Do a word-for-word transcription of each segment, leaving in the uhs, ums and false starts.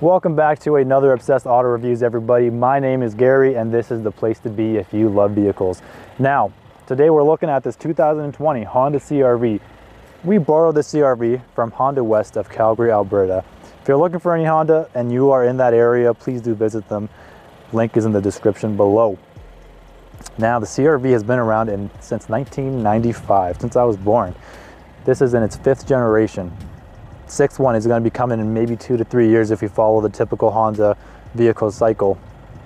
Welcome back to another Obsessed Auto Reviews, everybody. My name is Gary, and this is the place to be if you love vehicles. Now, today we're looking at this two thousand twenty Honda C R V. We borrowed the C R V from Honda West of Calgary, Alberta. If you're looking for any Honda and you are in that area, please do visit them. Link is in the description below. Now, the C R V has been around in, since nineteen ninety-five, since I was born. This is in its fifth generation. Sixth one is going to be coming in maybe two to three years if you follow the typical Honda vehicle cycle.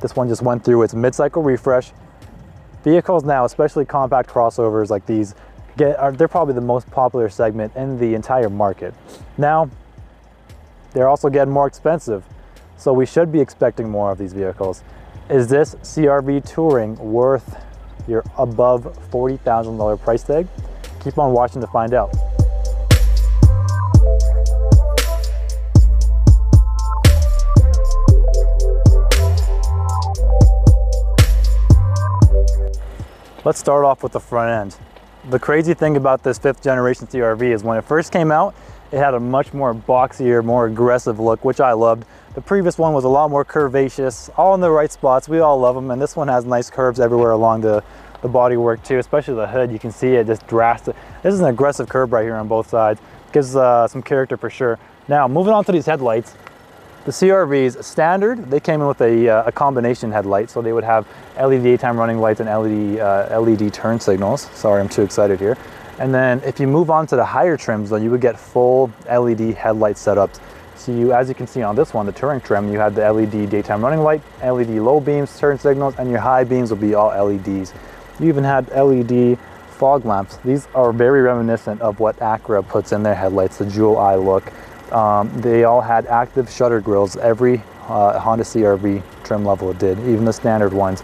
This one just went through its mid-cycle refresh. Vehicles now, especially compact crossovers like these, get are, they're probably the most popular segment in the entire market. Now, they're also getting more expensive, so we should be expecting more of these vehicles. Is this C R V Touring worth your above forty thousand dollar price tag? Keep on watching to find out. Let's start off with the front end. The crazy thing about this fifth generation C R V is when it first came out, it had a much more boxier, more aggressive look, which I loved. The previous one was a lot more curvaceous, all in the right spots. We all love them. And this one has nice curves everywhere along the, the bodywork too, especially the hood. You can see it just drastic. This is an aggressive curve right here on both sides. Gives uh, some character for sure. Now, moving on to these headlights. The C R Vs standard, they came in with a, uh, a combination headlight, so they would have L E D daytime running lights and L E D uh, L E D turn signals. Sorry, I'm too excited here. And then if you move on to the higher trims, though, you would get full L E D headlight setups. So you, as you can see on this one, the Touring trim, you had the L E D daytime running light, L E D low beams, turn signals, and your high beams will be all L E Ds. You even had L E D fog lamps. These are very reminiscent of what Acura puts in their headlights, the jewel eye look. Um, they all had active shutter grills, every uh, Honda C R V trim level it did, even the standard ones.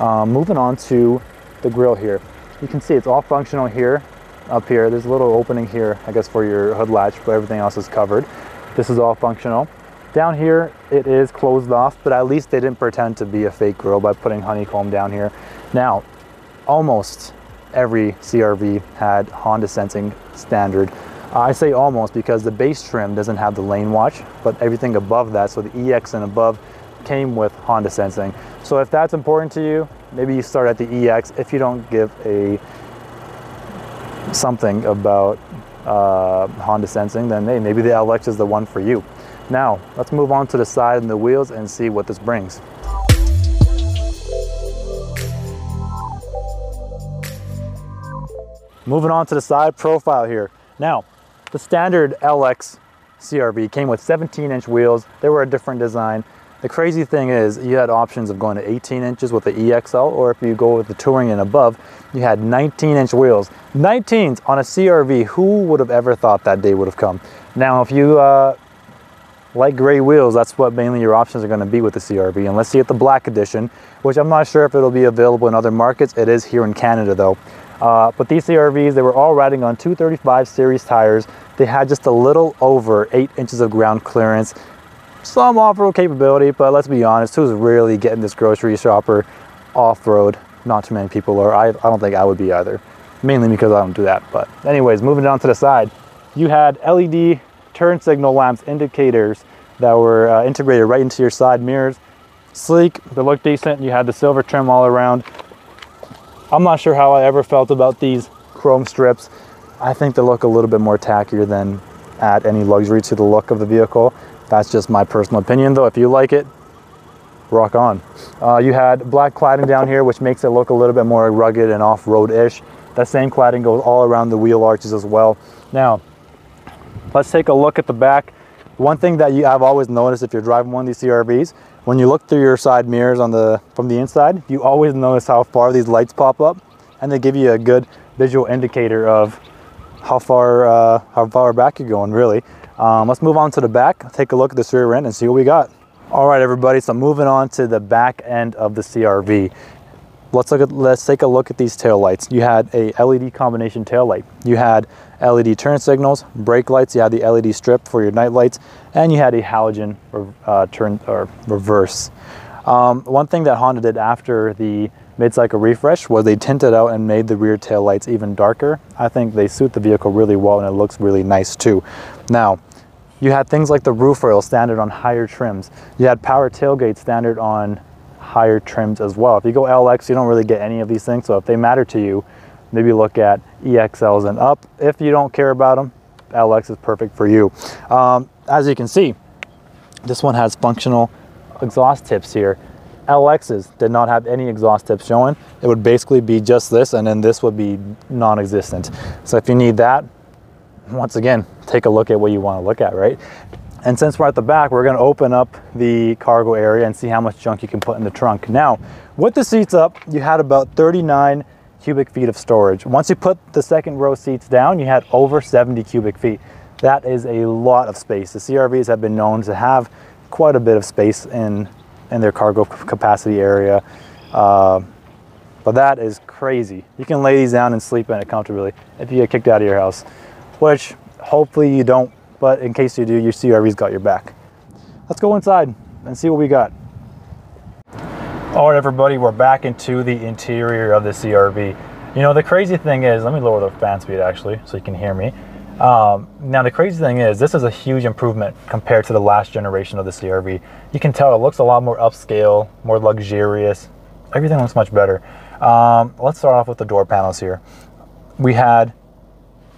Um, moving on to the grill here. You can see it's all functional here, up here. There's a little opening here, I guess, for your hood latch, but everything else is covered. This is all functional. Down here, it is closed off, but at least they didn't pretend to be a fake grill by putting honeycomb down here. Now, almost every C R V had Honda Sensing standard. I say almost because the base trim doesn't have the lane watch, but everything above that, so the E X and above, came with Honda Sensing. So if that's important to you, maybe you start at the E X if you don't give a something about uh, Honda Sensing, then hey, maybe the L X is the one for you. Now, let's move on to the side and the wheels and see what this brings. Moving on to the side profile here. Now, the standard L X C R V came with seventeen inch wheels. They were a different design. The crazy thing is you had options of going to eighteen inches with the E X L, or if you go with the Touring and above, you had nineteen inch wheels. nineteens on a C R V, who would have ever thought that day would have come? Now, if you uh, like gray wheels, that's what mainly your options are going to be with the C R V, unless you get the black edition, which I'm not sure if it'll be available in other markets. It is here in Canada though. Uh, but these C R Vs, they were all riding on two thirty-five series tires. They had just a little over eight inches of ground clearance. Some off-road capability, but let's be honest, who's really getting this grocery shopper off-road? Not too many people are. I, I don't think I would be either, mainly because I don't do that. But anyways, moving down to the side, you had L E D turn signal lamps, indicators that were uh, integrated right into your side mirrors. Sleek, they look decent. You had the silver trim all around. I'm not sure how I ever felt about these chrome strips. I think they look a little bit more tackier than add any luxury to the look of the vehicle. That's just my personal opinion though. If you like it, rock on. Uh, you had black cladding down here, which makes it look a little bit more rugged and off-road-ish. That same cladding goes all around the wheel arches as well. Now, let's take a look at the back. One thing that you, I've always noticed if you're driving one of these C R Vs, when you look through your side mirrors on the from the inside, you always notice how far these lights pop up, and they give you a good visual indicator of how far uh, how far back you're going, really. Um, let's move on to the back, take a look at this rear end and see what we got. All right, everybody, so moving on to the back end of the C R V. Let's look at, let's take a look at these taillights. You had a L E D combination taillight. You had L E D turn signals, brake lights, you had the L E D strip for your night lights, and you had a halogen uh, turn or reverse. Um, one thing that Honda did after the mid-cycle refresh was they tinted out and made the rear tail lights even darker. I think they suit the vehicle really well and it looks really nice too. Now, you had things like the roof rail standard on higher trims. You had power tailgate standard on higher trims as well. If you go L X, you don't really get any of these things. So if they matter to you, maybe look at E X Ls and up. If you don't care about them, L X is perfect for you. Um, as you can see, this one has functional exhaust tips here. L Xs did not have any exhaust tips showing. It would basically be just this, and then this would be non-existent. So if you need that, once again, take a look at what you want to look at, right? And since we're at the back, we're going to open up the cargo area and see how much junk you can put in the trunk. Now, with the seats up, you had about thirty-nine cubic feet of storage. Once you put the second row seats down, you had over seventy cubic feet. That is a lot of space. The C R Vs have been known to have quite a bit of space in, in their cargo capacity area. Uh, but that is crazy. You can lay these down and sleep in it comfortably if you get kicked out of your house, which hopefully you don't, but in case you do, your C R V's got your back. Let's go inside and see what we got. All right, everybody, we're back into the interior of the C R V. You know, the crazy thing is, let me lower the fan speed actually so you can hear me. Um, now, the crazy thing is, this is a huge improvement compared to the last generation of the C R V. You can tell it looks a lot more upscale, more luxurious. Everything looks much better. Um, let's start off with the door panels here. We had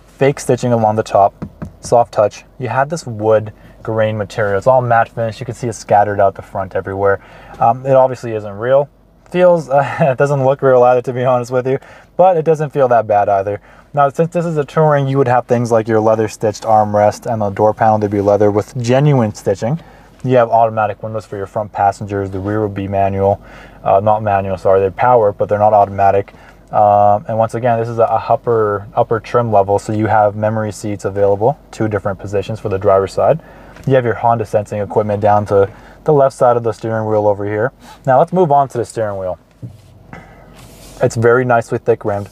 fake stitching along the top, soft touch. You had this wood grain material. It's all matte finish. You can see it scattered out the front everywhere. Um, it obviously isn't real. Feels, uh, it doesn't look real either, to be honest with you, but it doesn't feel that bad either. Now, since this is a touring, you would have things like your leather stitched armrest and the door panel to be leather with genuine stitching. You have automatic windows for your front passengers. The rear would be manual, uh, not manual, sorry, they're power, but they're not automatic. Um, and once again, this is a, a upper, upper trim level, so you have memory seats available, two different positions for the driver's side. You have your Honda Sensing equipment down to the left side of the steering wheel over here. Now let's move on to the steering wheel. It's very nicely thick rimmed,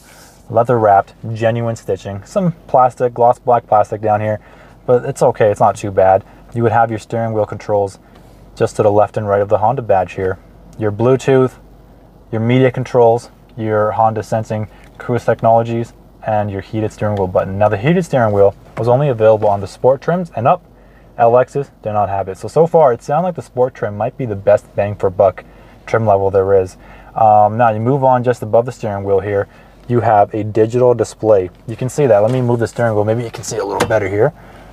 leather wrapped, genuine stitching, some plastic, gloss black plastic down here, but it's okay, it's not too bad. You would have your steering wheel controls just to the left and right of the Honda badge here. Your Bluetooth, your media controls, your Honda Sensing cruise technologies, and your heated steering wheel button. Now the heated steering wheel was only available on the sport trims and up. L Xs did not have it. So, so far, it sounds like the sport trim might be the best bang for buck trim level there is. Um, now, you move on just above the steering wheel here, you have a digital display. You can see that. Let me move the steering wheel. Maybe you can see a little better here.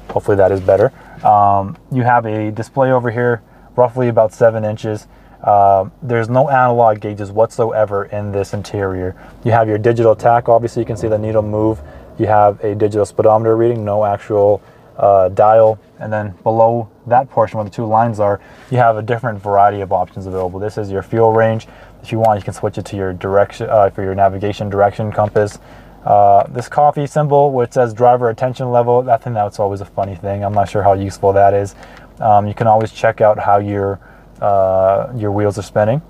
Hopefully that is better. Um, you have a display over here, roughly about seven inches. Uh, there's no analog gauges whatsoever in this interior. You have your digital tach. Obviously, you can see the needle move. You have a digital speedometer reading, no actual Uh, dial, and then below that portion where the two lines are, you have a different variety of options available. This is your fuel range. If you want, you can switch it to your direction uh, for your navigation direction compass. Uh, this coffee symbol, which says driver attention level, I think that's always a funny thing. I'm not sure how useful that is. Um, you can always check out how your uh, your wheels are spinning,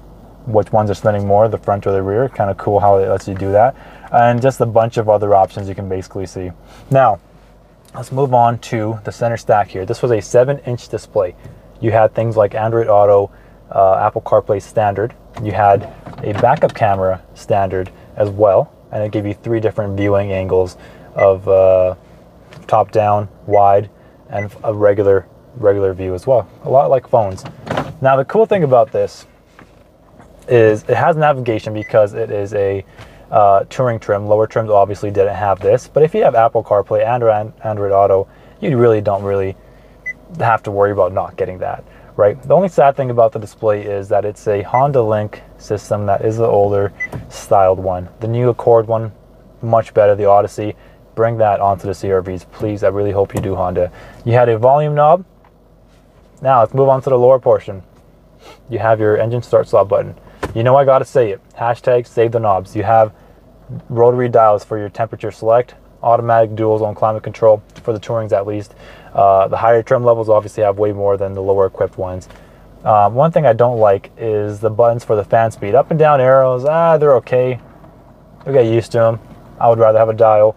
which ones are spinning more, the front or the rear. Kind of cool how it lets you do that, and just a bunch of other options you can basically see. Now, let's move on to the center stack here. This was a seven inch display. You had things like Android Auto, uh, Apple CarPlay standard. You had a backup camera standard as well, and it gave you three different viewing angles of uh, top down, wide, and a regular, regular view as well. A lot like phones. Now, the cool thing about this is it has navigation because it is a Uh, touring trim. Lower trims obviously didn't have this, but if you have Apple CarPlay and Android Auto, you really don't really have to worry about not getting that, right? The only sad thing about the display is that it's a Honda Link system that is the older styled one. The new Accord one, much better, the Odyssey. Bring that onto the C R Vs, please. I really hope you do, Honda. You had a volume knob. Now let's move on to the lower portion. You have your engine start stop button. You know I gotta say it. Hashtag save the knobs. You have rotary dials for your temperature select, automatic dual zone climate control for the Tourings at least. Uh, the higher trim levels obviously have way more than the lower equipped ones. Um, one thing I don't like is the buttons for the fan speed. Up and down arrows, ah, they're okay. You'll get used to them. I would rather have a dial.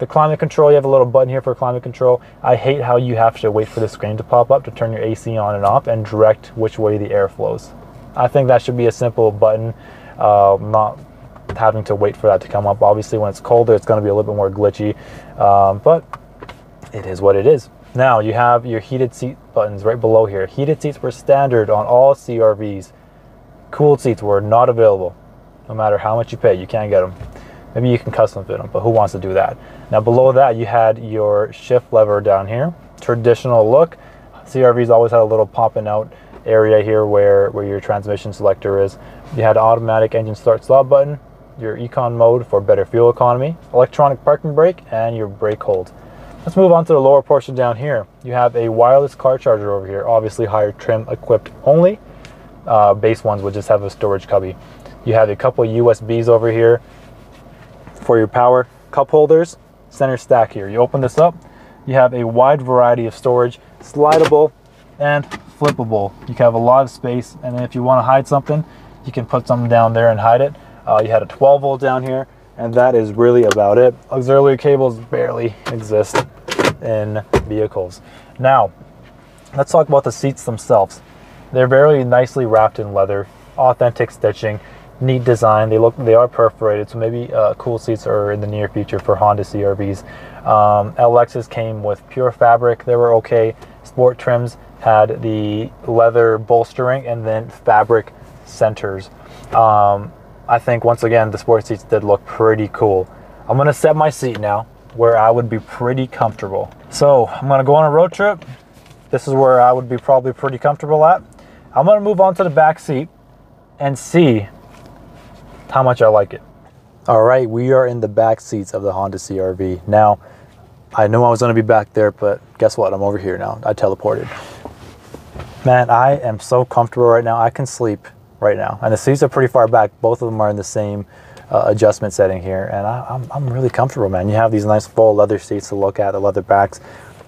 The climate control, you have a little button here for climate control. I hate how you have to wait for the screen to pop up to turn your A C on and off and direct which way the air flows. I think that should be a simple button, uh, not having to wait for that to come up. Obviously, when it's colder, it's going to be a little bit more glitchy, um, but it is what it is. Now, you have your heated seat buttons right below here. Heated seats were standard on all C R Vs. Cooled seats were not available. No matter how much you pay, you can't get them. Maybe you can custom fit them, but who wants to do that? Now, below that, you had your shift lever down here. Traditional look. C R Vs always had a little popping out area here where, where your transmission selector is. You had automatic engine start stop button, your econ mode for better fuel economy, electronic parking brake, and your brake hold. Let's move on to the lower portion down here. You have a wireless car charger over here, obviously higher trim equipped only. Uh, base ones would just have a storage cubby. You have a couple of U S Bs over here for your power. Cup holders, center stack here. You open this up, you have a wide variety of storage, slidable and flippable. You can have a lot of space, and then if you want to hide something, you can put something down there and hide it. Uh, you had a twelve volt down here, and that is really about it. Auxiliary cables barely exist in vehicles. Now, let's talk about the seats themselves. They're very nicely wrapped in leather, authentic stitching, neat design. They look, they are perforated, so maybe uh, cool seats are in the near future for Honda C R Vs. Um, L X's came with pure fabric. They were okay. Sport trims had the leather bolstering and then fabric centers. Um, I think, once again, the sport seats did look pretty cool. I'm gonna set my seat now where I would be pretty comfortable. So I'm gonna go on a road trip. This is where I would be probably pretty comfortable at. I'm gonna move on to the back seat and see how much I like it. All right, we are in the back seats of the Honda C R V. Now, I knew I was gonna be back there, but guess what? I'm over here now. I teleported. Man, I am so comfortable right now. I can sleep right now, and the seats are pretty far back. Both of them are in the same uh, adjustment setting here, and I, I'm, I'm really comfortable, man. You have these nice full leather seats to look at, the leather backs.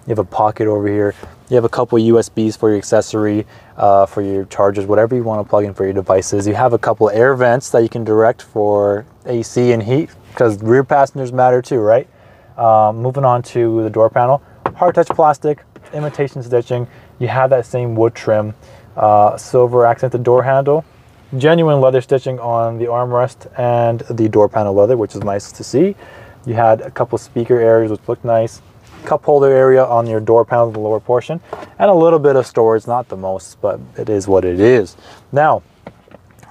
You have a pocket over here. You have a couple U S Bs for your accessory, uh, for your chargers, whatever you want to plug in for your devices. You have a couple air vents that you can direct for A C and heat, because rear passengers matter too, right? Um, moving on to the door panel, hard touch plastic, imitation stitching. You have that same wood trim, uh, silver accented door handle. Genuine leather stitching on the armrest and the door panel leather, which is nice to see. You had a couple speaker areas which looked nice. Cup holder area on your door panel in the lower portion, and a little bit of storage, not the most, but it is what it is. Now,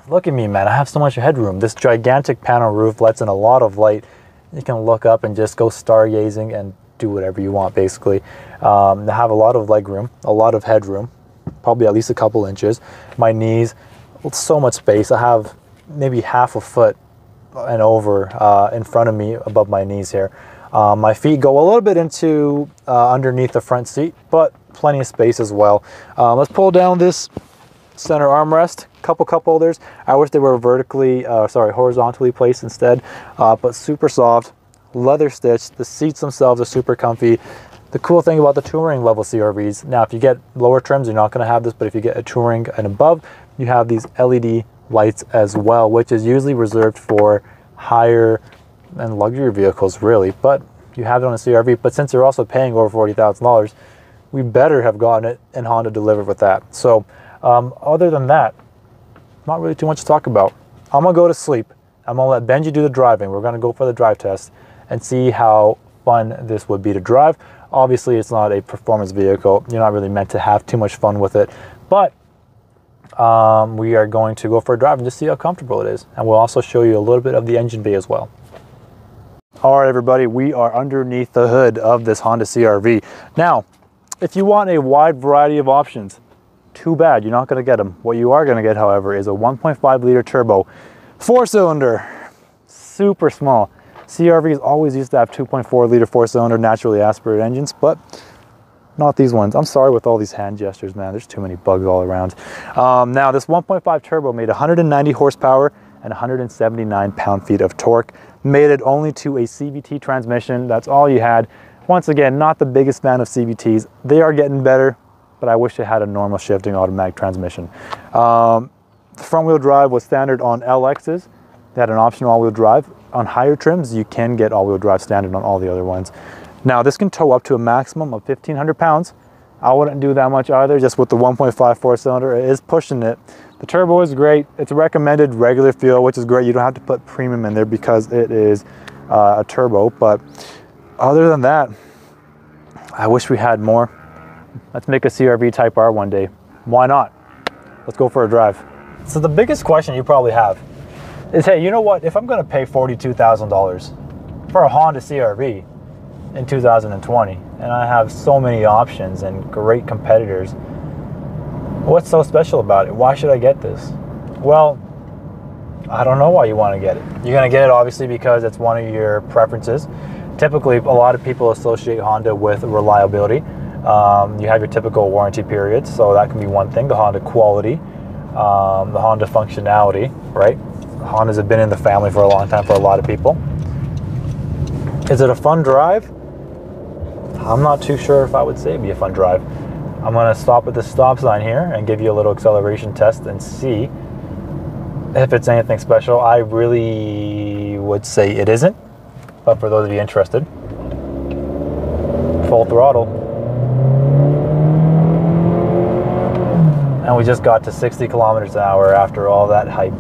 look at me, man, I have so much headroom. This gigantic panel roof lets in a lot of light. You can look up and just go stargazing and do whatever you want, basically. Um, I have a lot of leg room, a lot of headroom, probably at least a couple inches. My knees, so much space. I have maybe half a foot and over uh, in front of me above my knees here. Um, my feet go a little bit into uh, underneath the front seat, but plenty of space as well. Um, let's pull down this center armrest, couple cup holders. I wish they were vertically, uh, sorry, horizontally placed instead, uh, but super soft, leather stitched. The seats themselves are super comfy. The cool thing about the touring level C R Vs, now if you get lower trims, you're not gonna have this, but if you get a touring and above, you have these L E D lights as well, which is usually reserved for higher and luxury vehicles, really. But you have it on a C R V, but since you're also paying over forty thousand dollars, we better have gotten it, and Honda delivered with that. So um, other than that, not really too much to talk about. I'm gonna go to sleep. I'm gonna let Benji do the driving. We're gonna go for the drive test and see how fun this would be to drive. Obviously, it's not a performance vehicle. You're not really meant to have too much fun with it, but Um, we are going to go for a drive and just see how comfortable it is. And we'll also show you a little bit of the engine bay as well. All right, everybody, we are underneath the hood of this Honda C R V. Now, if you want a wide variety of options, too bad, you're not gonna get them. What you are gonna get, however, is a one point five liter turbo, four cylinder, super small. C R Vs always used to have two point four liter four cylinder naturally aspirated engines, but not these ones. I'm sorry with all these hand gestures, man. There's too many bugs all around. Um, now, this one point five turbo made one hundred ninety horsepower and one hundred seventy-nine pound-feet of torque. Made it only to a C V T transmission. That's all you had. Once again, not the biggest fan of C V Ts. They are getting better, but I wish it had a normal shifting automatic transmission. Um, the front-wheel drive was standard on L X's. They had an optional all-wheel drive. On higher trims, you can get all-wheel drive standard on all the other ones. Now, this can tow up to a maximum of fifteen hundred pounds. I wouldn't do that much either, just with the one point five four cylinder. It is pushing it, The turbo is great. It's recommended regular fuel, which is great. You don't have to put premium in there because it is uh, a turbo. But other than that, I wish we had more. Let's make a C R V Type R one day. Why not? Let's go for a drive. So the biggest question you probably have is, hey, you know what? If I'm going to pay forty-two thousand dollars for a Honda C R V in two thousand twenty, and I have so many options and great competitors, what's so special about it? Why should I get this? Well, I don't know why you want to get it. You're going to get it obviously because it's one of your preferences. Typically, a lot of people associate Honda with reliability. Um, you have your typical warranty periods, so that can be one thing. The Honda quality, um, the Honda functionality, right? Hondas have been in the family for a long time for a lot of people. Is it a fun drive? I'm not too sure if I would say it'd be a fun drive. I'm going to stop at the stop sign here and give you a little acceleration test and see if it's anything special. I really would say it isn't, but for those of you interested, full throttle. And we just got to sixty kilometers an hour after all that hype.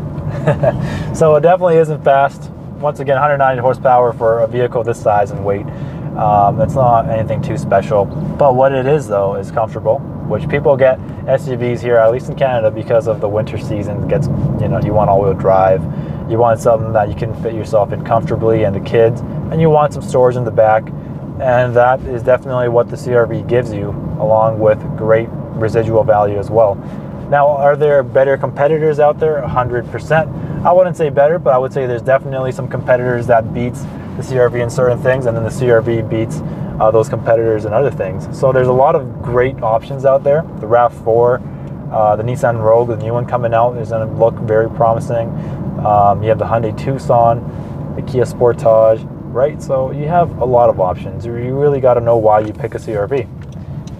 So it definitely isn't fast. Once again, one hundred ninety horsepower for a vehicle this size and weight. Um, it's not anything too special. But what it is, though, is comfortable, which people get S U Vs here, at least in Canada, because of the winter season. It gets, you know, you want all-wheel drive. You want something that you can fit yourself in comfortably and the kids. And you want some storage in the back. And that is definitely what the C R V gives you, along with great residual value as well. Now, are there better competitors out there? one hundred percent. I wouldn't say better, but I would say there's definitely some competitors that beats the C R V in certain things, and then the C R V beats uh, those competitors in other things. So there's a lot of great options out there. The RAV four, uh, the Nissan Rogue, the new one coming out, is going to look very promising. Um, you have the Hyundai Tucson, the Kia Sportage, right? So you have a lot of options. You really got to know why you pick a C R V.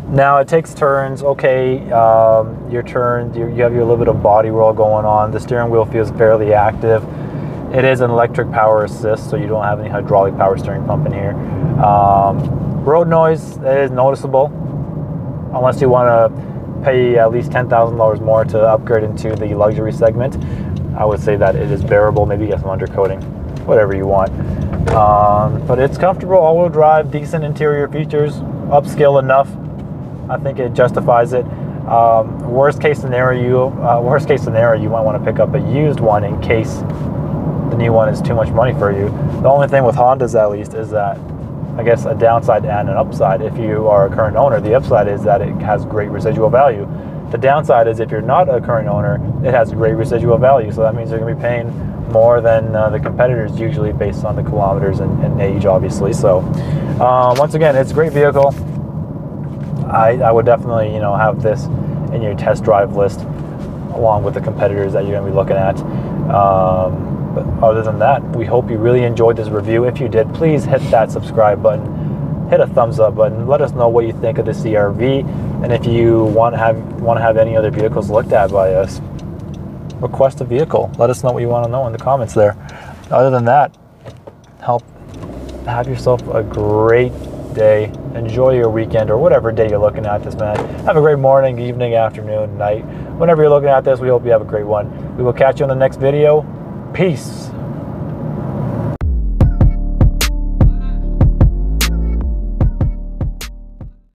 Now it takes turns, okay, um, your turn, you, you have your little bit of body roll going on. The steering wheel feels fairly active. It is an electric power assist, so you don't have any hydraulic power steering pump in here. Um, road noise is noticeable, unless you want to pay at least ten thousand dollars more to upgrade into the luxury segment. I would say that it is bearable, maybe get some undercoating, whatever you want. Um, but it's comfortable, all-wheel drive, decent interior features, upscale enough. I think it justifies it. Um, worst case scenario, you, uh, worst case scenario, you might want to pick up a used one in case the new one is too much money for you. The only thing with Hondas, at least, is that, I guess, a downside and an upside. If you are a current owner, the upside is that it has great residual value. The downside is if you're not a current owner, it has great residual value. So that means you're going to be paying more than uh, the competitors usually, based on the kilometers and, and age, obviously. So uh, once again, it's a great vehicle. I, I would definitely, you know, have this in your test drive list, along with the competitors that you're going to be looking at. Um, but other than that, we hope you really enjoyed this review. If you did, please hit that subscribe button, hit a thumbs up button. Let us know what you think of the C R V, and if you want to have want to have any other vehicles looked at by us, request a vehicle. Let us know what you want to know in the comments there. Other than that, help have yourself a great day. Enjoy your weekend, or whatever day you're looking at this, man. Have a great morning, evening, afternoon, night. Whenever you're looking at this, we hope you have a great one. We will catch you on the next video. Peace.